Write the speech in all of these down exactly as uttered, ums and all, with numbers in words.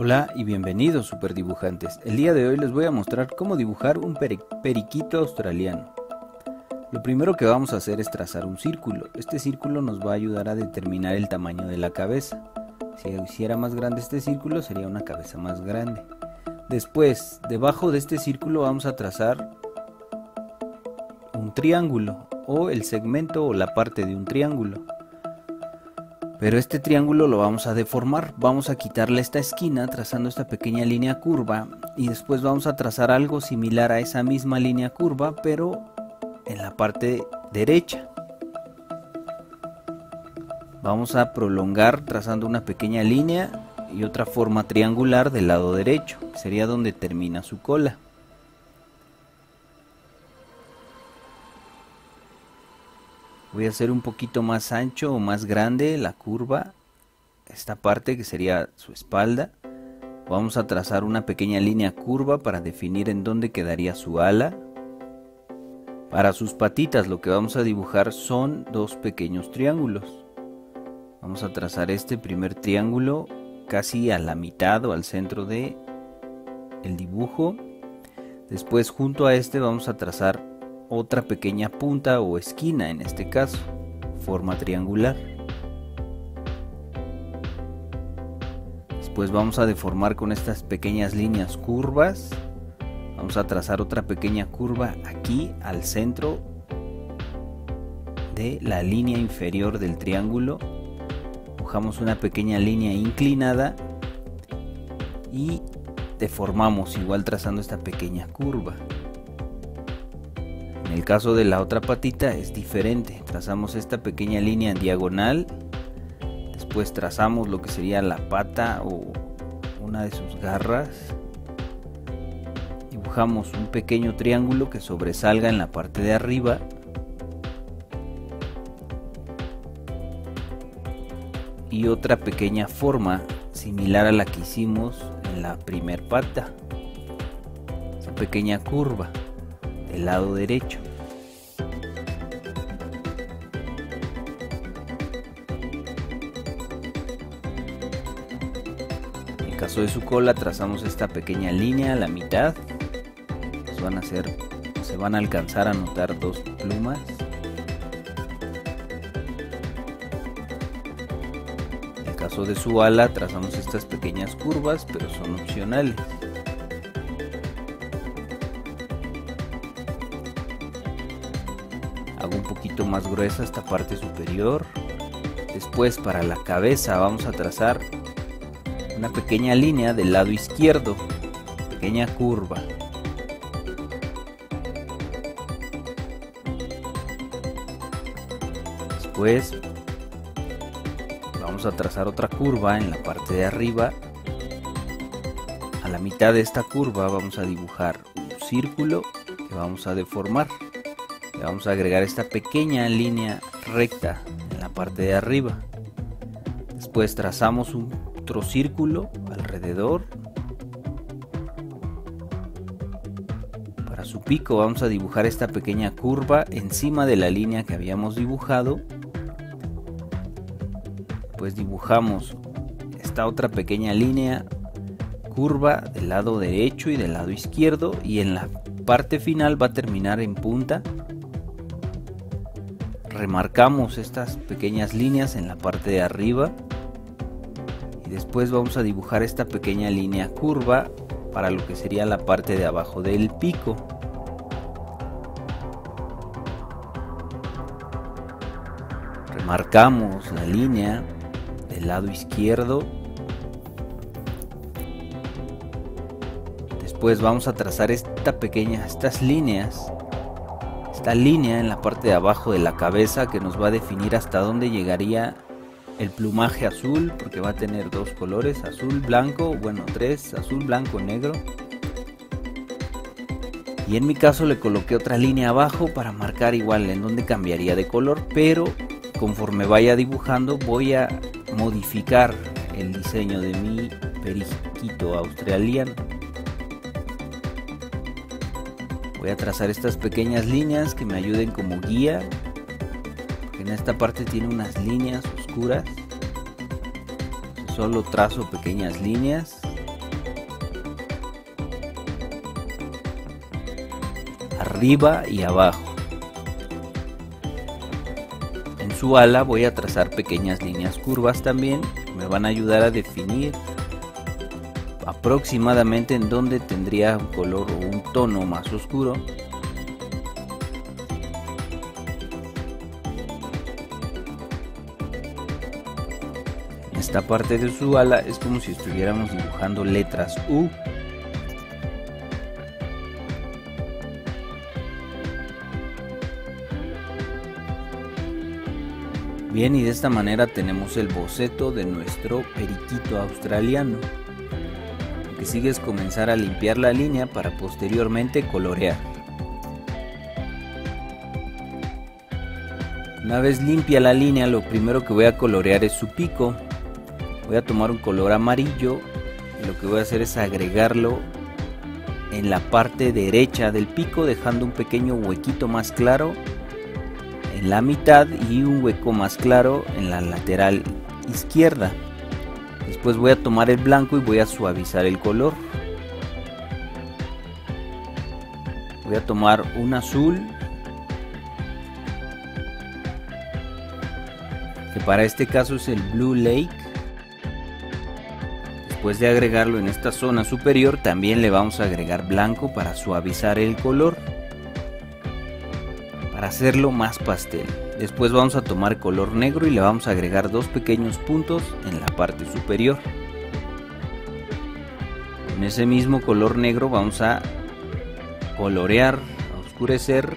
Hola y bienvenidos superdibujantes. El día de hoy les voy a mostrar cómo dibujar un periquito australiano. Lo primero que vamos a hacer es trazar un círculo. Este círculo nos va a ayudar a determinar el tamaño de la cabeza. Si hiciera más grande este círculo, sería una cabeza más grande. Después, debajo de este círculo vamos a trazar un triángulo o el segmento o la parte de un triángulo. Pero este triángulo lo vamos a deformar, vamos a quitarle esta esquina trazando esta pequeña línea curva y después vamos a trazar algo similar a esa misma línea curva pero en la parte derecha. Vamos a prolongar trazando una pequeña línea y otra forma triangular del lado derecho, que sería donde termina su cola. Voy a hacer un poquito más ancho o más grande la curva, esta parte que sería su espalda. Vamos a trazar una pequeña línea curva para definir en dónde quedaría su ala. Para sus patitas lo que vamos a dibujar son dos pequeños triángulos. Vamos a trazar este primer triángulo casi a la mitad o al centro de el dibujo. Después junto a este vamos a trazar otra pequeña punta o esquina, en este caso, forma triangular. Después vamos a deformar con estas pequeñas líneas curvas. Vamos a trazar otra pequeña curva aquí al centro de la línea inferior del triángulo. Dibujamos una pequeña línea inclinada y deformamos igual trazando esta pequeña curva. En el caso de la otra patita es diferente, trazamos esta pequeña línea en diagonal, después trazamos lo que sería la pata o una de sus garras, dibujamos un pequeño triángulo que sobresalga en la parte de arriba, y otra pequeña forma similar a la que hicimos en la primer pata, esa pequeña curva del lado derecho. En el caso de su cola trazamos esta pequeña línea a la mitad, pues van a ser, se van a alcanzar a notar dos plumas. En el caso de su ala trazamos estas pequeñas curvas, pero son opcionales. Hago un poquito más gruesa esta parte superior. Después para la cabeza vamos a trazar una pequeña línea del lado izquierdo, pequeña curva. Después vamos a trazar otra curva en la parte de arriba. A la mitad de esta curva vamos a dibujar un círculo que vamos a deformar. Le vamos a agregar esta pequeña línea recta en la parte de arriba. Después trazamos un otro círculo alrededor. Para su pico vamos a dibujar esta pequeña curva encima de la línea que habíamos dibujado. Pues dibujamos esta otra pequeña línea curva del lado derecho y del lado izquierdo. Y en la parte final va a terminar en punta. Remarcamos estas pequeñas líneas en la parte de arriba y después vamos a dibujar esta pequeña línea curva para lo que sería la parte de abajo del pico. Remarcamos la línea del lado izquierdo. Después vamos a trazar esta pequeña, estas líneas Esta línea en la parte de abajo de la cabeza que nos va a definir hasta dónde llegaría el plumaje azul, porque va a tener dos colores, azul, blanco, bueno tres, azul, blanco, negro. Y en mi caso le coloqué otra línea abajo para marcar igual en dónde cambiaría de color, pero conforme vaya dibujando voy a modificar el diseño de mi periquito australiano. Voy a trazar estas pequeñas líneas que me ayuden como guía, porque en esta parte tiene unas líneas oscuras. Solo trazo pequeñas líneas arriba y abajo. En su ala voy a trazar pequeñas líneas curvas también, que me van a ayudar a definir aproximadamente en dónde tendría un color o un tono más oscuro. Esta parte de su ala es como si estuviéramos dibujando letras U. Bien, y de esta manera tenemos el boceto de nuestro periquito australiano. Lo que sigue es comenzar a limpiar la línea para posteriormente colorear. Una vez limpia la línea, lo primero que voy a colorear es su pico. Voy a tomar un color amarillo y lo que voy a hacer es agregarlo en la parte derecha del pico, dejando un pequeño huequito más claro en la mitad y un hueco más claro en la lateral izquierda. Después voy a tomar el blanco y voy a suavizar el color. Voy a tomar un azul, que para este caso es el Blue Lake. Después de agregarlo en esta zona superior, también le vamos a agregar blanco para suavizar el color, para hacerlo más pastel. Después vamos a tomar color negro y le vamos a agregar dos pequeños puntos en la parte superior. Con ese mismo color negro vamos a colorear, a oscurecer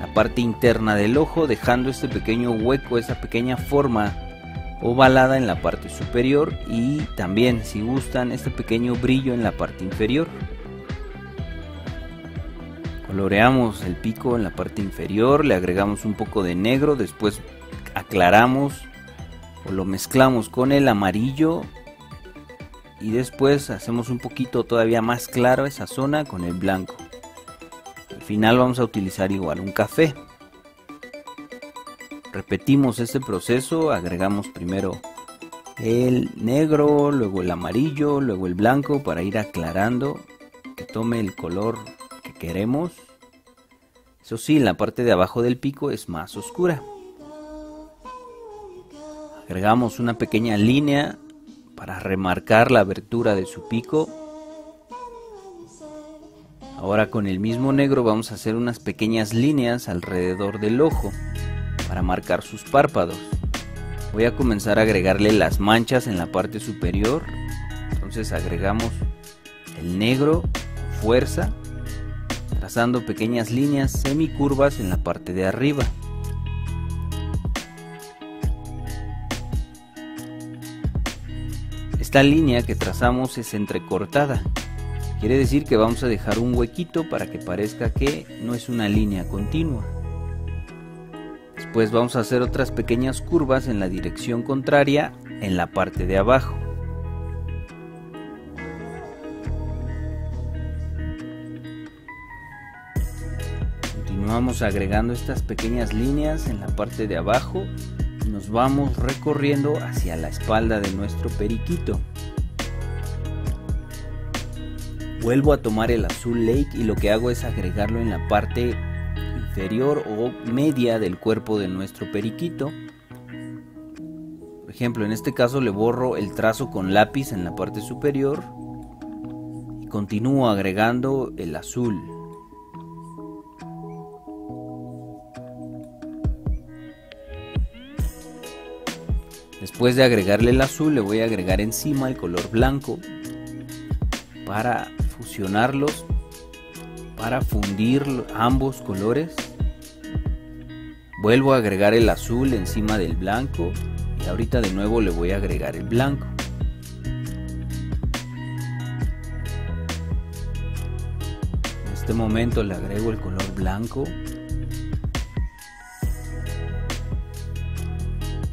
la parte interna del ojo, dejando este pequeño hueco, esa pequeña forma ovalada en la parte superior, y también, si gustan, este pequeño brillo en la parte inferior. Coloreamos el pico en la parte inferior, le agregamos un poco de negro, después aclaramos o lo mezclamos con el amarillo y después hacemos un poquito todavía más claro esa zona con el blanco. Al final vamos a utilizar igual un café. Repetimos este proceso, agregamos primero el negro, luego el amarillo, luego el blanco para ir aclarando que tome el color que queremos. Eso sí, la parte de abajo del pico es más oscura. Agregamos una pequeña línea para remarcar la abertura de su pico. Ahora con el mismo negro vamos a hacer unas pequeñas líneas alrededor del ojo para marcar sus párpados. Voy a comenzar a agregarle las manchas en la parte superior. Entonces agregamos el negro, fuerza, trazando pequeñas líneas semicurvas en la parte de arriba. Esta línea que trazamos es entrecortada. Quiere decir que vamos a dejar un huequito para que parezca que no es una línea continua. Después vamos a hacer otras pequeñas curvas en la dirección contraria en la parte de abajo. Continuamos agregando estas pequeñas líneas en la parte de abajo y nos vamos recorriendo hacia la espalda de nuestro periquito. Vuelvo a tomar el azul lake y lo que hago es agregarlo en la parte inferior o media del cuerpo de nuestro periquito. Por ejemplo, en este caso le borro el trazo con lápiz en la parte superior y continúo agregando el azul. Después de agregarle el azul, le voy a agregar encima el color blanco para fusionarlos, para fundir ambos colores. Vuelvo a agregar el azul encima del blanco y ahorita de nuevo le voy a agregar el blanco. En este momento le agrego el color blanco.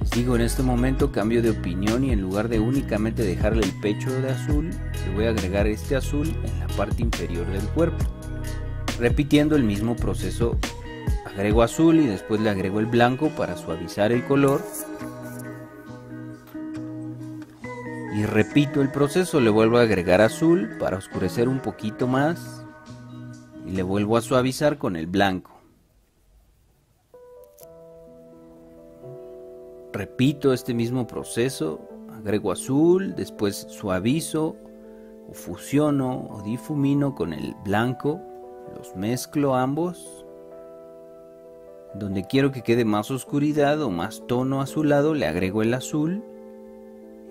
Les digo, en este momento cambio de opinión y en lugar de únicamente dejarle el pecho de azul, le voy a agregar este azul en la parte inferior del cuerpo. Repitiendo el mismo proceso, agrego azul y después le agrego el blanco para suavizar el color. Y repito el proceso, le vuelvo a agregar azul para oscurecer un poquito más. y le vuelvo a suavizar con el blanco. Repito este mismo proceso, agrego azul, después suavizo o fusiono o difumino con el blanco, los mezclo ambos. Donde quiero que quede más oscuridad o más tono azulado le agrego el azul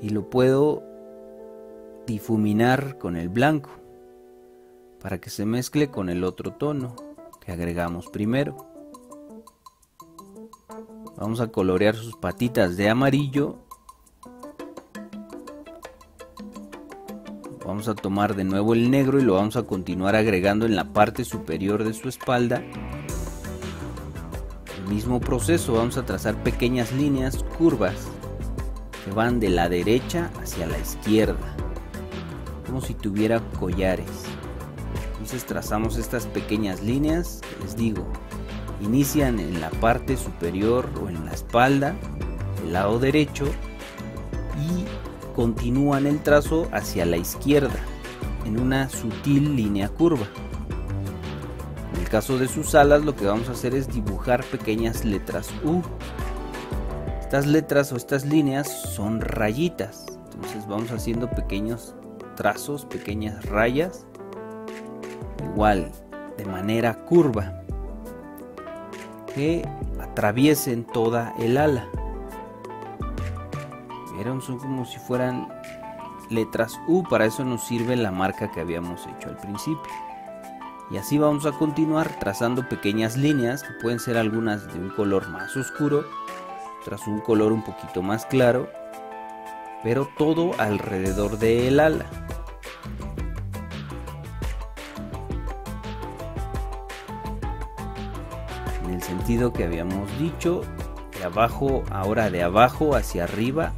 y lo puedo difuminar con el blanco para que se mezcle con el otro tono que agregamos primero. Vamos a colorear sus patitas de amarillo. Vamos a tomar de nuevo el negro y lo vamos a continuar agregando en la parte superior de su espalda. El mismo proceso, vamos a trazar pequeñas líneas curvas que van de la derecha hacia la izquierda, como si tuviera collares. Entonces trazamos estas pequeñas líneas que les digo, inician en la parte superior o en la espalda del lado derecho y continúan el trazo hacia la izquierda en una sutil línea curva. En el caso de sus alas, lo que vamos a hacer es dibujar pequeñas letras U. Estas letras o estas líneas son rayitas, entonces vamos haciendo pequeños trazos, pequeñas rayas, igual de manera curva, que atraviesen toda el ala. Vieron, son como si fueran letras U, para eso nos sirve la marca que habíamos hecho al principio. Y así vamos a continuar trazando pequeñas líneas que pueden ser algunas de un color más oscuro, otras un color un poquito más claro, pero todo alrededor del ala. En el sentido que habíamos dicho, de abajo, ahora de abajo hacia arriba,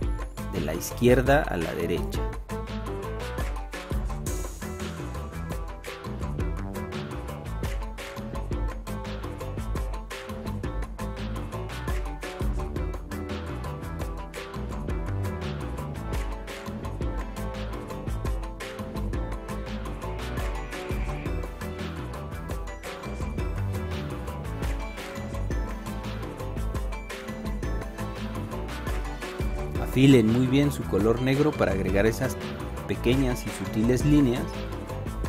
de la izquierda a la derecha. Afilen muy bien su color negro para agregar esas pequeñas y sutiles líneas.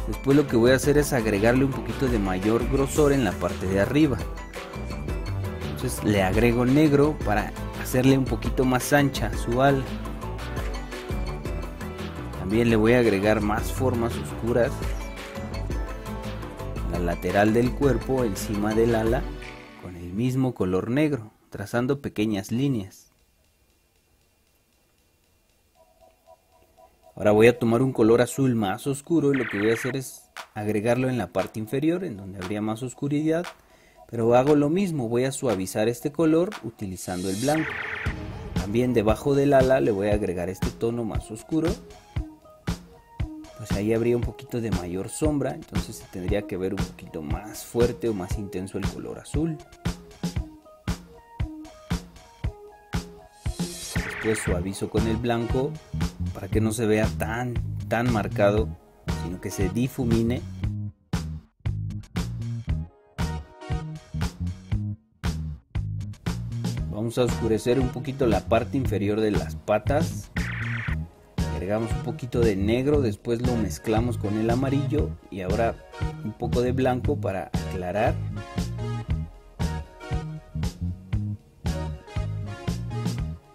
Después lo que voy a hacer es agregarle un poquito de mayor grosor en la parte de arriba. Entonces le agrego negro para hacerle un poquito más ancha su ala. También le voy a agregar más formas oscuras en la lateral del cuerpo, encima del ala, con el mismo color negro, trazando pequeñas líneas. Ahora voy a tomar un color azul más oscuro y lo que voy a hacer es agregarlo en la parte inferior, en donde habría más oscuridad, pero hago lo mismo, voy a suavizar este color utilizando el blanco. También debajo del ala le voy a agregar este tono más oscuro, pues ahí habría un poquito de mayor sombra, entonces se tendría que ver un poquito más fuerte o más intenso el color azul. Después suavizo con el blanco para que no se vea tan tan marcado, sino que se difumine. Vamos a oscurecer un poquito la parte inferior de las patas, agregamos un poquito de negro, después lo mezclamos con el amarillo y ahora un poco de blanco para aclarar.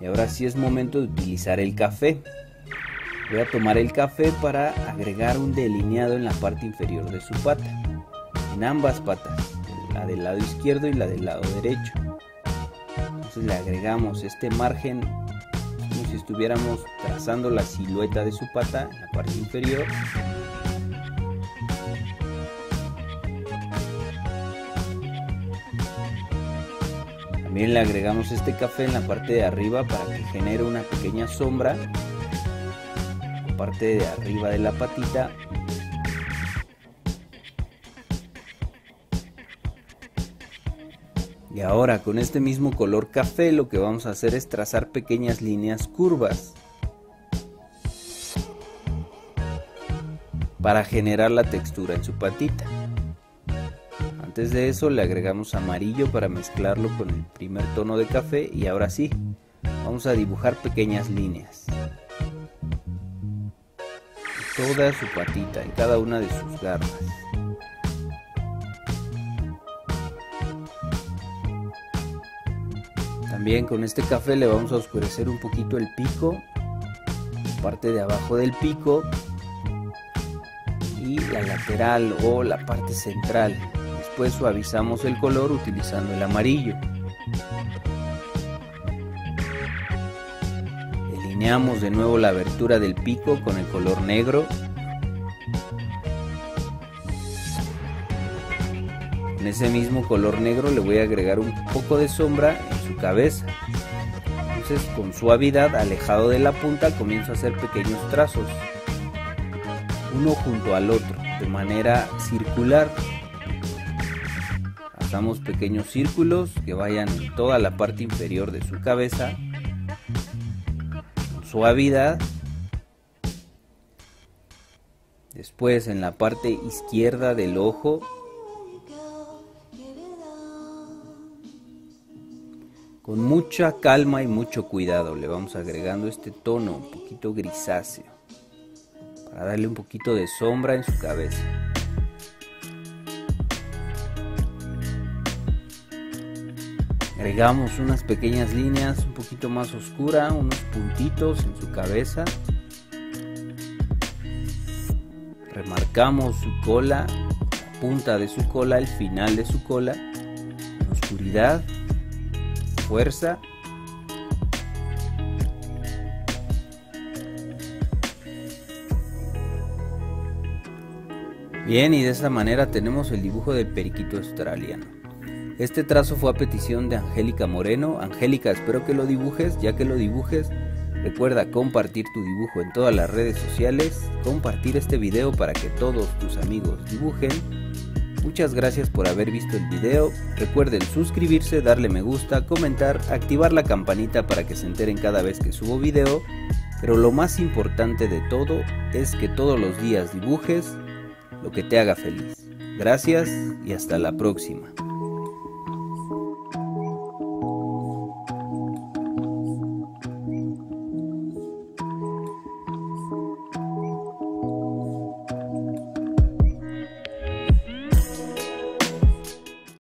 Y ahora sí es momento de utilizar el café. Voy a tomar el café para agregar un delineado en la parte inferior de su pata, en ambas patas, la del lado izquierdo y la del lado derecho. Entonces le agregamos este margen como si estuviéramos trazando la silueta de su pata en la parte inferior. También le agregamos este café en la parte de arriba para que genere una pequeña sombra en la parte de arriba de la patita. Y ahora con este mismo color café lo que vamos a hacer es trazar pequeñas líneas curvas para generar la textura en su patita. Antes de eso le agregamos amarillo para mezclarlo con el primer tono de café y ahora sí, vamos a dibujar pequeñas líneas. Toda su patita, en cada una de sus garras. También con este café le vamos a oscurecer un poquito el pico, la parte de abajo del pico y la lateral o la parte central. Después suavizamos el color utilizando el amarillo. Delineamos de nuevo la abertura del pico con el color negro. Con ese mismo color negro le voy a agregar un poco de sombra en su cabeza. Entonces con suavidad, alejado de la punta, comienzo a hacer pequeños trazos, uno junto al otro, de manera circular. Hacemos pequeños círculos que vayan en toda la parte inferior de su cabeza. Con suavidad. Después en la parte izquierda del ojo. Con mucha calma y mucho cuidado le vamos agregando este tono un poquito grisáceo para darle un poquito de sombra en su cabeza. Agregamos unas pequeñas líneas un poquito más oscura, unos puntitos en su cabeza. Remarcamos su cola, la punta de su cola, el final de su cola, en oscuridad. Fuerza. Bien, y de esta manera tenemos el dibujo del periquito australiano. Este trazo fue a petición de Angélica Moreno. Angélica, espero que lo dibujes. Ya que lo dibujes, recuerda compartir tu dibujo en todas las redes sociales, compartir este video para que todos tus amigos dibujen. Muchas gracias por haber visto el video, recuerden suscribirse, darle me gusta, comentar, activar la campanita para que se enteren cada vez que subo video, pero lo más importante de todo es que todos los días dibujes lo que te haga feliz. Gracias y hasta la próxima.